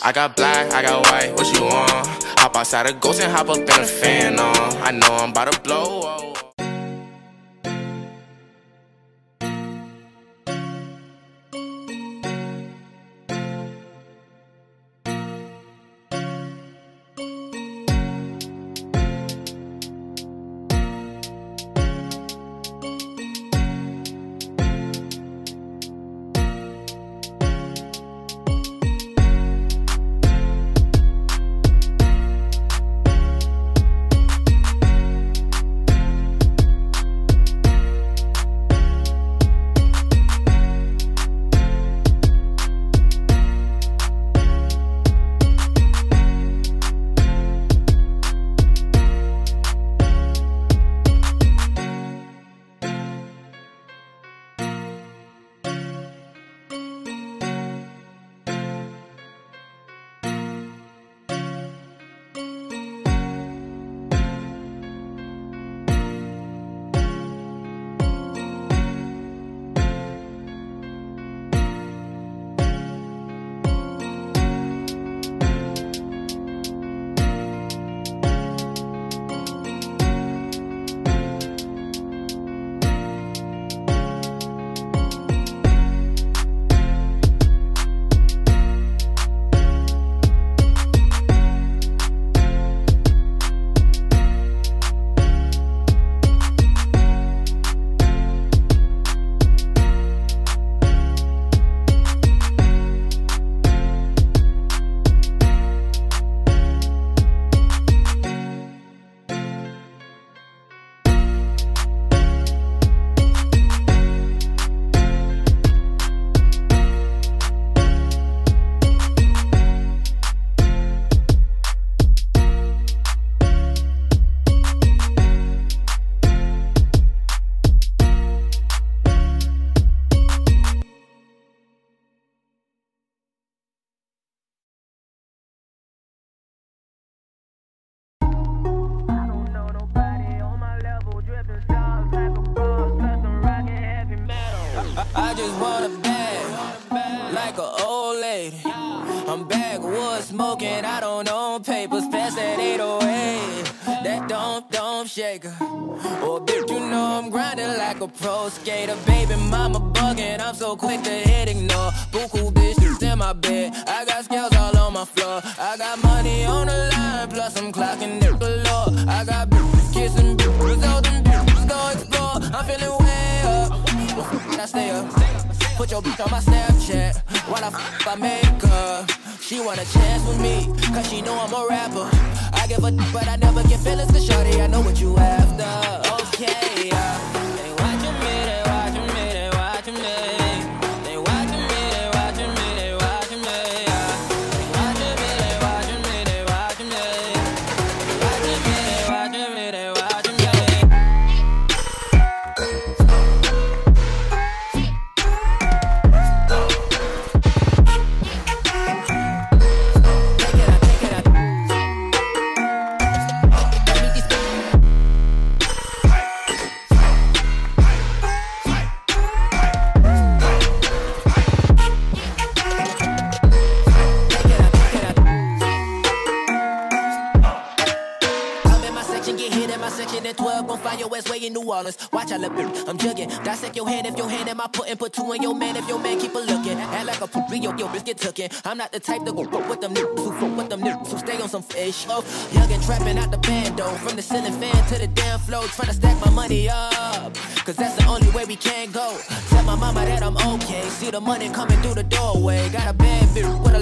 I got black, I got white, what you want? Hop outside a ghost and hop up in a fan on. I know I'm about to blow up. I just want a bag, like an old lady. I'm backwoods smoking, I don't own papers. Pass that 808, that don't shake her. Oh, bitch, you know I'm grinding like a pro skater. Baby mama bugging, I'm so quick to hit ignore. Buku bitches in my bed, I got scales all on my floor. I got money on the line, plus I'm clocking it galore. I got bitches kissing bitches, all them bitches go explore. I'm feeling way up. I stay up. Put your bitch on my Snapchat while I f*** I make her. She want a chance with me, cause she know I'm a rapper. I give a d***, but I never get feelings, cause shawty, I know what you after. Okay, they watching me, they watching me, they watching me. They watching me, they watching me, they watching me. They watching me, they watching me, they watching me. They watching me, they watching me, they watching me. Find your ass way in New Orleans. Watch out, I'm jugging. Dissect your hand if your hand am I putting. Put two in your man if your man keep a looking. Act like a poopy, yo bitch get tucking. I'm not the type to go fuck with them niggas who fuck with them niggas who stay on some fish. Oh, young and trapping out the bando. From the ceiling fan to the damn floor. Trying to stack my money up, cause that's the only way we can go. Tell my mama that I'm okay. See the money coming through the doorway. Got a bad bitch with a